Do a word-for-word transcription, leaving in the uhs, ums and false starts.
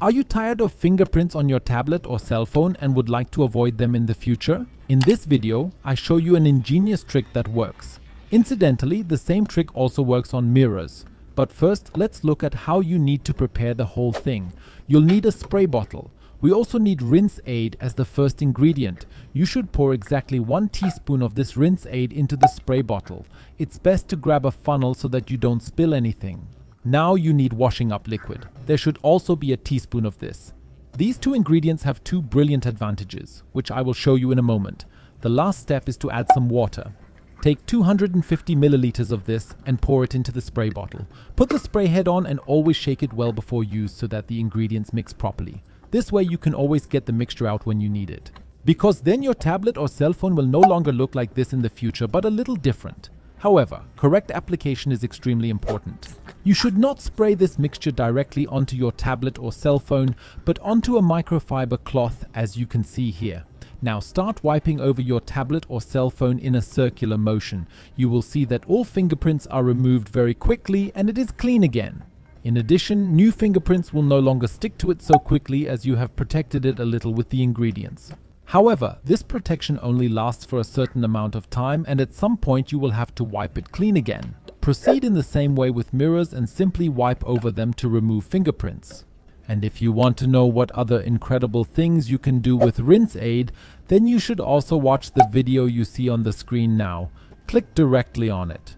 Are you tired of fingerprints on your tablet or cell phone and would like to avoid them in the future? In this video, I show you an ingenious trick that works. Incidentally, the same trick also works on mirrors. But first, let's look at how you need to prepare the whole thing. You'll need a spray bottle. We also need rinse aid as the first ingredient. You should pour exactly one teaspoon of this rinse aid into the spray bottle. It's best to grab a funnel so that you don't spill anything. Now you need washing up liquid. There should also be a teaspoon of this. These two ingredients have two brilliant advantages, which I will show you in a moment. The last step is to add some water. Take two hundred fifty milliliters of this and pour it into the spray bottle. Put the spray head on and always shake it well before use so that the ingredients mix properly. This way you can always get the mixture out when you need it. Because then your tablet or cell phone will no longer look like this in the future, but a little different. However, correct application is extremely important. You should not spray this mixture directly onto your tablet or cell phone, but onto a microfiber cloth as you can see here. Now start wiping over your tablet or cell phone in a circular motion. You will see that all fingerprints are removed very quickly and it is clean again. In addition, new fingerprints will no longer stick to it so quickly as you have protected it a little with the ingredients. However, this protection only lasts for a certain amount of time and at some point you will have to wipe it clean again. Proceed in the same way with mirrors and simply wipe over them to remove fingerprints. And if you want to know what other incredible things you can do with rinse aid, then you should also watch the video you see on the screen now. Click directly on it.